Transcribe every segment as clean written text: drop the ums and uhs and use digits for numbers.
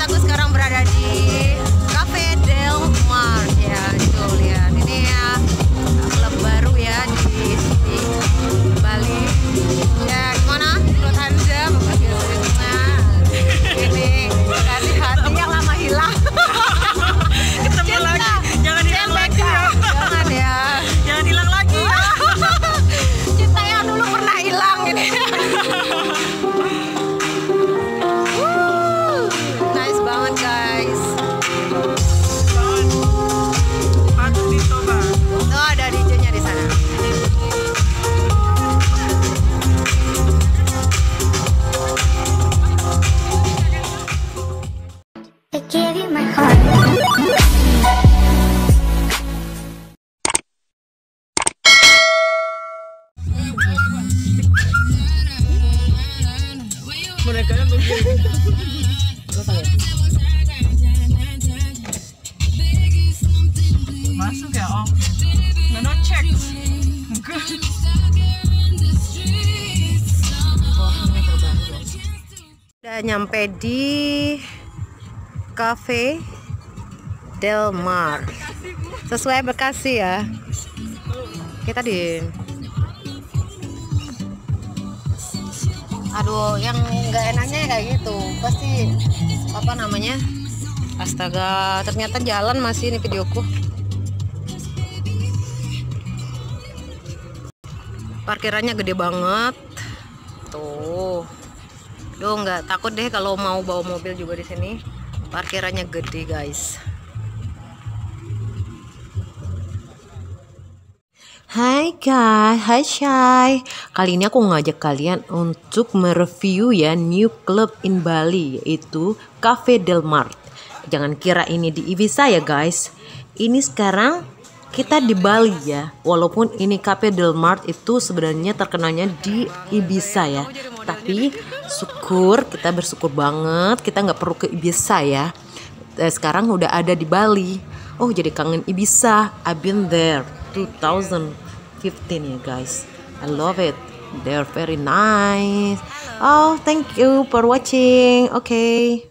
aku sekarang berada di Cafe Del Mar ya, tuh lihat ini ya, klub baru ya di Bali ya. Gimana menurut Anda? Ini dari hati yang lama hilang. Ketemu lagi, jangan hilang lagi ya, jangan ya, jangan hilang lagi ya. Cinta yang dulu pernah hilang ini. Masuk ya, oh Nono cek. Udah nyampe di Cafe Del Mar, sesuai Bekasi ya. Kita di aduh, yang nggak enaknya kayak gitu pasti apa namanya, astaga, ternyata jalan masih ini videoku. Parkirannya gede banget tuh, duh nggak takut deh kalau mau bawa mobil juga di sini, parkirannya gede guys. Hai guys, hai Shay. Kali ini aku ngajak kalian untuk mereview ya new club in Bali, yaitu Cafe Del Mar. Jangan kira ini di Ibiza ya guys. Ini sekarang kita di Bali ya. Walaupun ini Cafe Del Mar itu sebenarnya terkenalnya di Ibiza ya. Tapi syukur, kita bersyukur banget kita nggak perlu ke Ibiza ya. Sekarang udah ada di Bali. Oh jadi kangen Ibiza. I've been there 2015 ya guys. I love it. They're very nice. Oh, thank you for watching. Okay.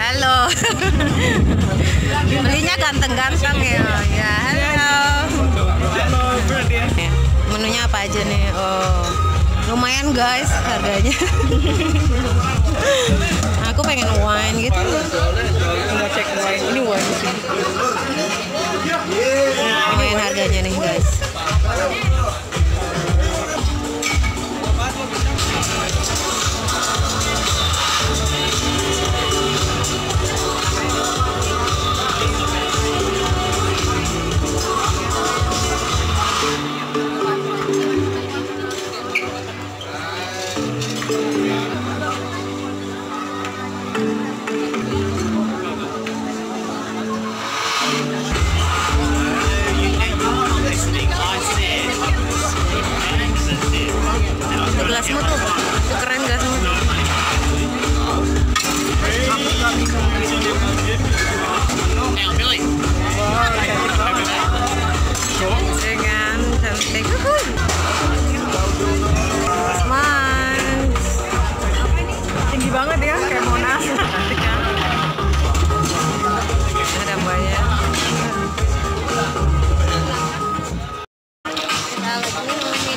Halo. Belinya ganteng-ganteng ya. Ya, halo. Menunya apa aja nih? Oh, lumayan guys harganya. Aku pengen wine gitu. Nggak cek wine. Ini wine sih. Lumayan harganya nih guys.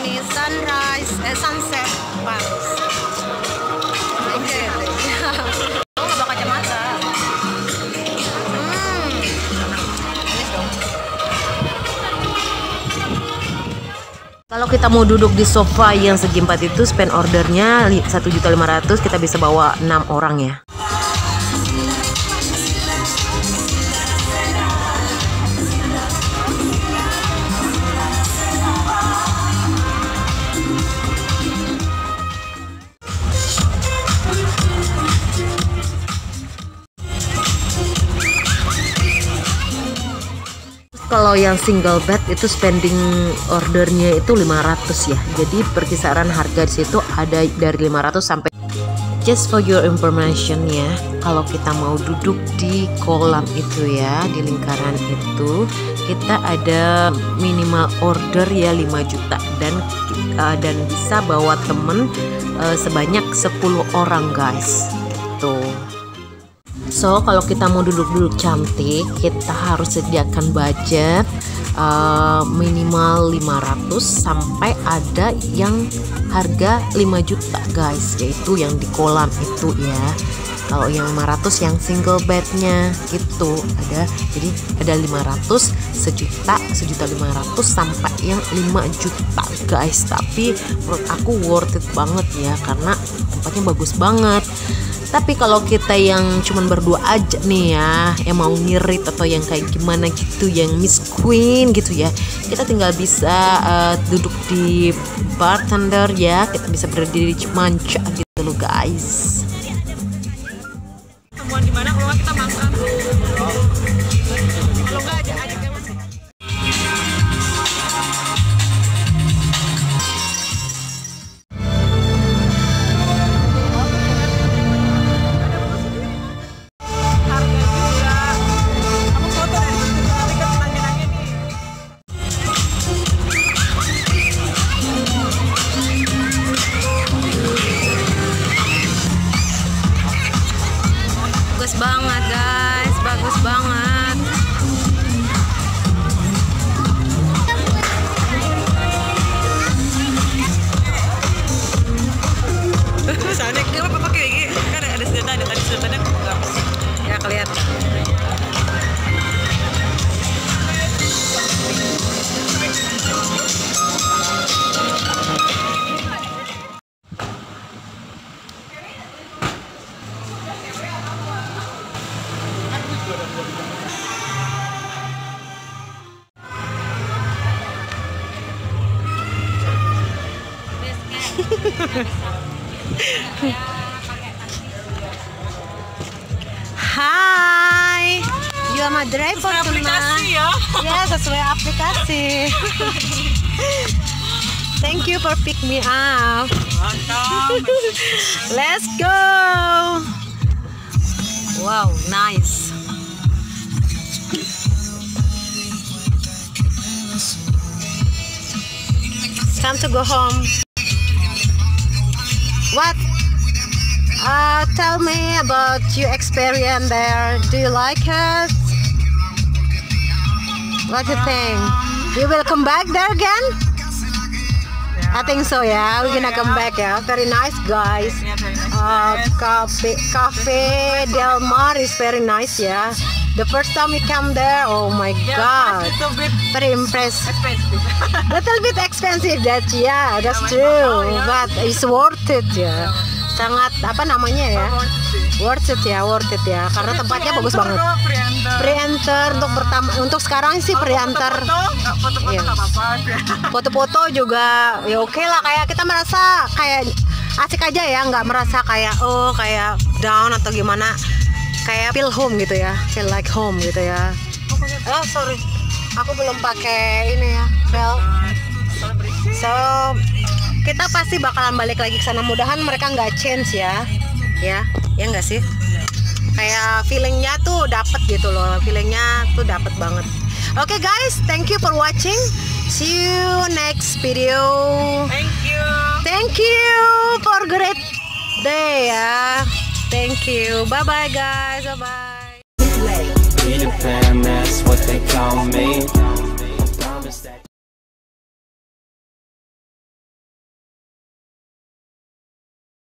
ini sunrise, sunset Bali. Kalau kita mau duduk di sofa yang segi empat itu, spend ordernya 1.500.000, kita bisa bawa 6 orang ya. Kalau yang single bed itu spending ordernya itu 500 ya. Jadi perkisaran harga di situ ada dari 500 sampai. Just for your information ya, kalau kita mau duduk di kolam itu ya, di lingkaran itu, kita ada minimal order ya 5 juta dan bisa bawa temen sebanyak 10 orang guys. Tuh. So, kalau kita mau duduk-duduk cantik, kita harus sediakan budget minimal 500 sampai ada yang harga 5 juta guys, yaitu yang di kolam itu ya. Kalau yang 500 yang single bednya itu ada, jadi ada 500, 1 juta, 1.500.000 sampai yang 5 juta guys. Tapi menurut aku worth it banget ya, karena tempatnya bagus banget. Tapi kalau kita yang cuman berdua aja nih ya, yang mau ngirit atau yang kayak gimana gitu, yang Miss Queen gitu ya, kita tinggal bisa duduk di bartender ya, kita bisa berdiri manca gitu loh guys. Temuan dimana kalau kita makan, kalau nggak ajak kan masih. Banget guys, bagus banget. Soalnya kenapa pakai gigi? Kan ada senjata, ada tadi senjatanya ya kelihatan. Hai, you are my driver teman. Ya, sesuai aplikasi. Thank you for pick me up. Let's go. Wow, nice. Time to go home. What? Tell me about your experience there. Do you like it? What do you think? You will come back there again? Yeah. I think so, yeah. We're gonna come back, yeah. Very nice, guys. Yeah, very nice. Cafe Del Mar is very nice, yeah. The first time we come there, oh my God. Very impressed. Expensive. Little bit expensive that, yeah, that's true. Yeah. But it's worth it, yeah. Sangat, apa namanya ya? Worth it ya. Karena tempatnya bagus banget. Pre-enter untuk pertama, untuk sekarang sih pre-enter. Foto-foto nggak apa-apa. Foto-foto juga, ya oke lah. Kayak kita merasa kayak asik aja ya, nggak merasa kayak oh kayak down atau gimana. Kayak feel home gitu ya, feel like home gitu ya. Oh sorry, aku belum pakai ini ya, bel. So kita pasti bakalan balik lagi ke sana. Mudahan mereka nggak change ya, ya nggak sih? Kayak feelingnya tuh dapet gitu loh, feelingnya tuh dapet banget. Oke guys, thank you for watching. See you next video. Thank you for great day ya. Thank you. Bye bye guys. Bye bye.